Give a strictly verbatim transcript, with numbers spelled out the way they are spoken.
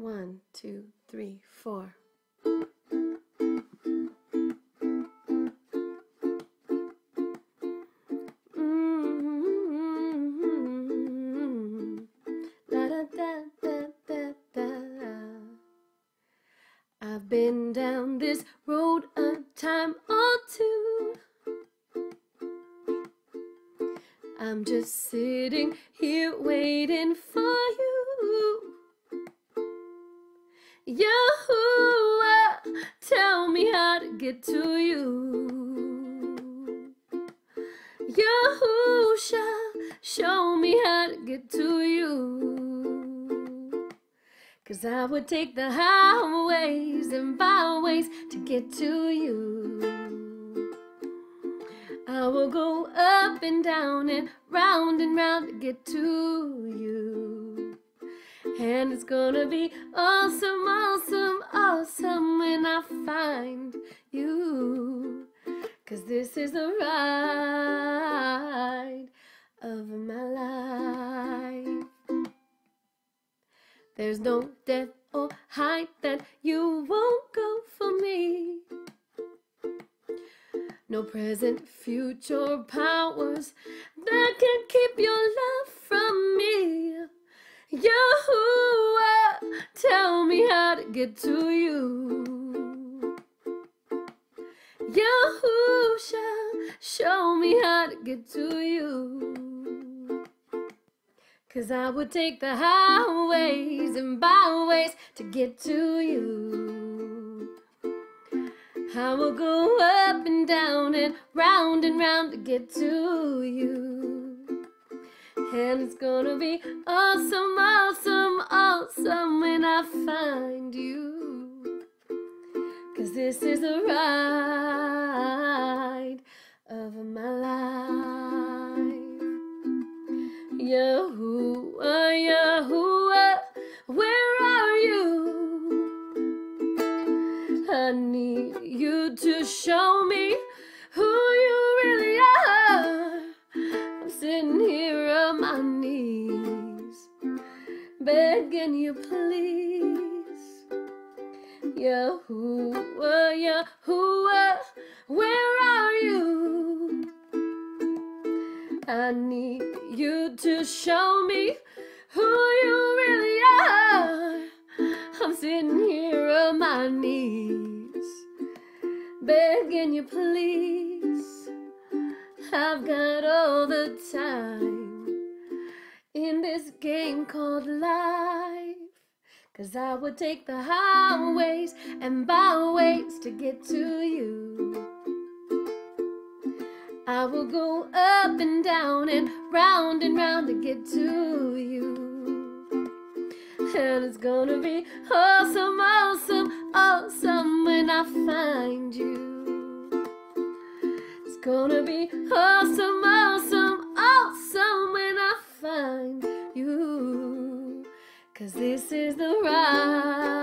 One, two, three, four. I've been down this road a time or two. I'm just sitting here waiting for you. Yahuah, tell me how to get to you. Yahusha, show me how to get to you. 'Cause I would take the highways and byways to get to you. I will go up and down and round and round to get to you. And it's gonna be awesome, awesome, awesome when I find you. 'Cause this is the ride of my life. There's no depth or height that you won't go for me. No present, future powers that can keep your love from me. Yahuah, tell me how to get to you. Yahusha, show me how to get to you. 'Cause I would take the highways and byways to get to you. I will go up and down and round and round to get to you. And it's gonna be awesome, awesome, awesome when I find you. 'Cause this is the ride of my life. Yahuah, Yahuah, where are you? I need you to show me who you really are. I'm sitting here on my knees, begging you please. Yahuah, Yahuah, where are you? I need you to show me who you really are. I'm sitting here on my knees, begging you please. I've got all the time in this game called life. 'Cause I would take the highways and byways to get to you. I will go up and down and round and round to get to you. And it's gonna be awesome, awesome, awesome when I find you. It's gonna be awesome, awesome, awesome when I find you. 'Cause this is the ride.